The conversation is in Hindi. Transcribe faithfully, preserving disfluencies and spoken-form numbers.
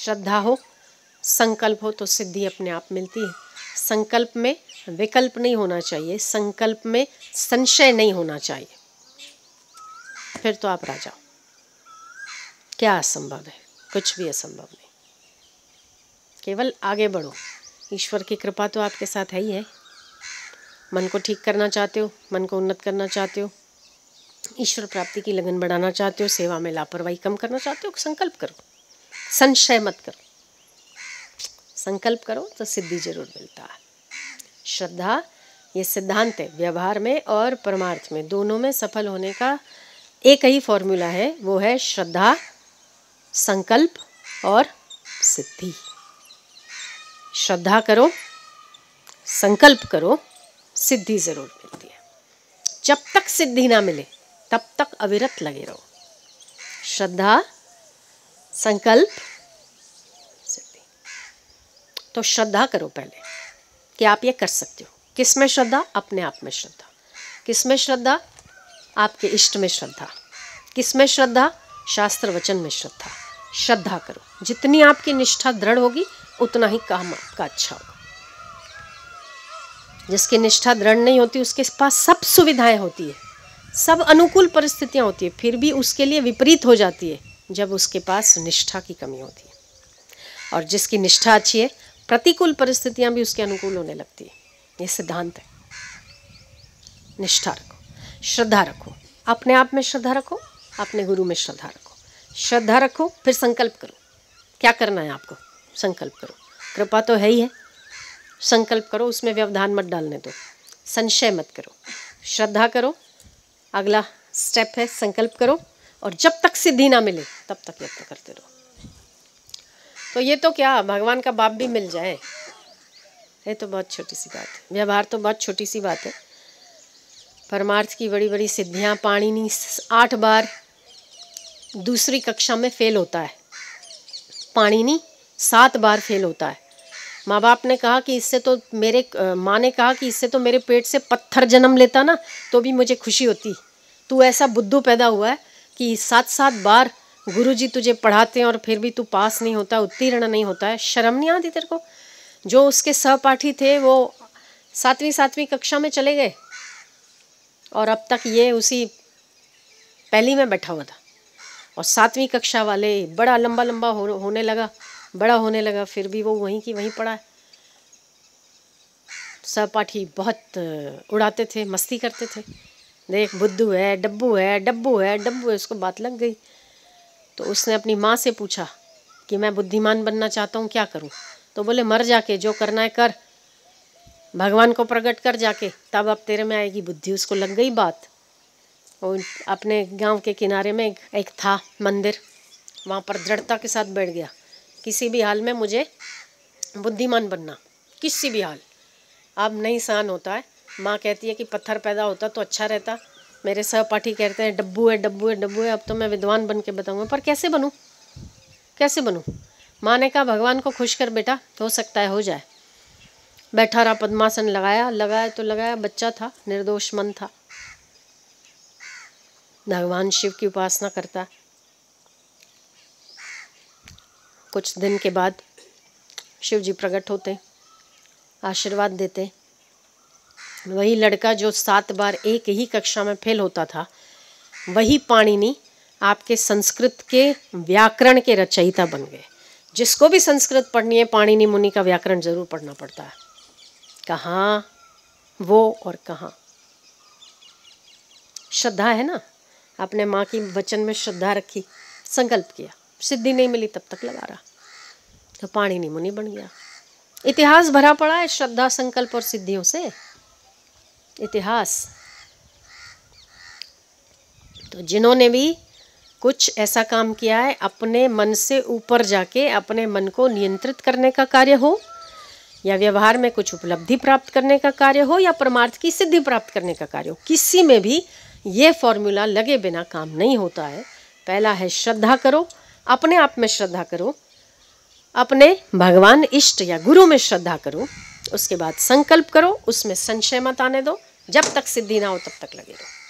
श्रद्धा हो, संकल्प हो तो सिद्धि अपने आप मिलती है। संकल्प में विकल्प नहीं होना चाहिए, संकल्प में संशय नहीं होना चाहिए, फिर तो आप राजा। क्या असंभव है? कुछ भी असंभव नहीं, केवल आगे बढ़ो। ईश्वर की कृपा तो आपके साथ है ही है। मन को ठीक करना चाहते हो, मन को उन्नत करना चाहते हो, ईश्वर प्राप्ति की लगन बढ़ाना चाहते हो, सेवा में लापरवाही कम करना चाहते हो, संकल्प करो, संशय मत करो। संकल्प करो तो सिद्धि जरूर मिलता है। श्रद्धा ये सिद्धांत है, व्यवहार में और परमार्थ में दोनों में सफल होने का एक ही फॉर्मूला है, वो है श्रद्धा, संकल्प और सिद्धि। श्रद्धा करो, संकल्प करो, सिद्धि ज़रूर मिलती है। जब तक सिद्धि ना मिले तब तक अविरत लगे रहो। श्रद्धा, संकल्प, सिद्धि। तो श्रद्धा करो पहले कि आप ये कर सकते हो। किस में श्रद्धा? अपने आप में श्रद्धा। किस में श्रद्धा? आपके इष्ट में श्रद्धा। किस में श्रद्धा? शास्त्र वचन में श्रद्धा। श्रद्धा करो, जितनी आपकी निष्ठा दृढ़ होगी उतना ही काम आपका अच्छा होगा। जिसकी निष्ठा दृढ़ नहीं होती उसके पास सब सुविधाएं होती है, सब अनुकूल परिस्थितियां होती है, फिर भी उसके लिए विपरीत हो जाती है जब उसके पास निष्ठा की कमी होती है। और जिसकी निष्ठा अच्छी है प्रतिकूल परिस्थितियां भी उसके अनुकूल होने लगती है। ये सिद्धांत है। निष्ठा रखो, श्रद्धा रखो, अपने आप में श्रद्धा रखो, अपने गुरु में श्रद्धा रखो, श्रद्धा रखो, फिर संकल्प करो। क्या करना है आपको? संकल्प करो। कृपा तो है ही है, संकल्प करो, उसमें व्यवधान मत डालने दो, संशय मत करो, श्रद्धा करो। अगला स्टेप है संकल्प करो, और जब तक सिद्धि ना मिले तब तक यत्न करते रहो। तो ये तो क्या भगवान का बाप भी मिल जाए, ये तो बहुत छोटी सी बात है। व्यवहार तो बहुत छोटी सी बात है, परमार्थ की बड़ी बड़ी सिद्धियाँ। पाणिनि आठ बार दूसरी कक्षा में फेल होता है, पाणिनि सात बार फेल होता है। माँ बाप ने कहा कि इससे तो मेरे माँ ने कहा कि इससे तो मेरे पेट से पत्थर जन्म लेता ना तो भी मुझे खुशी होती, तू ऐसा बुद्धू पैदा हुआ है कि सात सात बार गुरुजी तुझे पढ़ाते हैं और फिर भी तू पास नहीं होता, उत्तीर्ण नहीं होता है, शर्म नहीं आती तेरे को? जो उसके सहपाठी थे वो सातवीं सातवीं कक्षा में चले गए और अब तक ये उसी पहली में बैठा हुआ था। और सातवीं कक्षा वाले बड़ा लंबा लंबा हो, होने लगा बड़ा होने लगा फिर भी वो वहीं की वहीं पड़ा है। सहपाठी बहुत उड़ाते थे, मस्ती करते थे, देख बुद्धू है, डब्बू है, डब्बू है, डब्बू है, उसको बात लग गई। तो उसने अपनी माँ से पूछा कि मैं बुद्धिमान बनना चाहता हूँ, क्या करूँ? तो बोले मर जाके, जो करना है कर, भगवान को प्रकट कर जाके, तब अब तेरे में आएगी बुद्धि। उसको लग गई बात। और अपने गांव के किनारे में एक था मंदिर, वहाँ पर दृढ़ता के साथ बैठ गया, किसी भी हाल में मुझे बुद्धिमान बनना, किसी भी हाल। अब नहीं सहन होता है। माँ कहती है कि पत्थर पैदा होता तो अच्छा रहता, मेरे सहपाठी कहते हैं डब्बू है, डब्बू है, डब्बू है, अब तो मैं विद्वान बन के बताऊँगा, पर कैसे बनूँ, कैसे बनूँ? माँ ने कहा भगवान को खुश कर बेटा, हो सकता है हो जाए। बैठा रहा, पद्मासन लगाया लगाया तो लगाया, बच्चा था, निर्दोष मन था, भगवान शिव की उपासना करता। कुछ दिन के बाद शिव जी प्रकट होते, आशीर्वाद देते। वही लड़का जो सात बार एक ही कक्षा में फेल होता था, वही पाणिनि आपके संस्कृत के व्याकरण के रचयिता बन गए। जिसको भी संस्कृत पढ़नी है पाणिनि मुनि का व्याकरण जरूर पढ़ना पड़ता है। कहाँ वो और कहाँ श्रद्धा है ना? आपने माँ की वचन में श्रद्धा रखी, संकल्प किया, सिद्धि नहीं मिली तब तक लगा रहा, तो पाणिनि मुनि बन गया। इतिहास भरा पड़ा है श्रद्धा, संकल्प और सिद्धियों से, इतिहास। तो जिन्होंने भी कुछ ऐसा काम किया है, अपने मन से ऊपर जाके अपने मन को नियंत्रित करने का कार्य हो, या व्यवहार में कुछ उपलब्धि प्राप्त करने का कार्य हो, या परमार्थ की सिद्धि प्राप्त करने का कार्य हो, किसी में भी ये फॉर्मूला लगे बिना काम नहीं होता है। पहला है श्रद्धा करो, अपने आप में श्रद्धा करो, अपने भगवान इष्ट या गुरु में श्रद्धा करो। उसके बाद संकल्प करो, उसमें संशय मत आने दो, जब तक सिद्धि ना हो तब तक लगे रहो।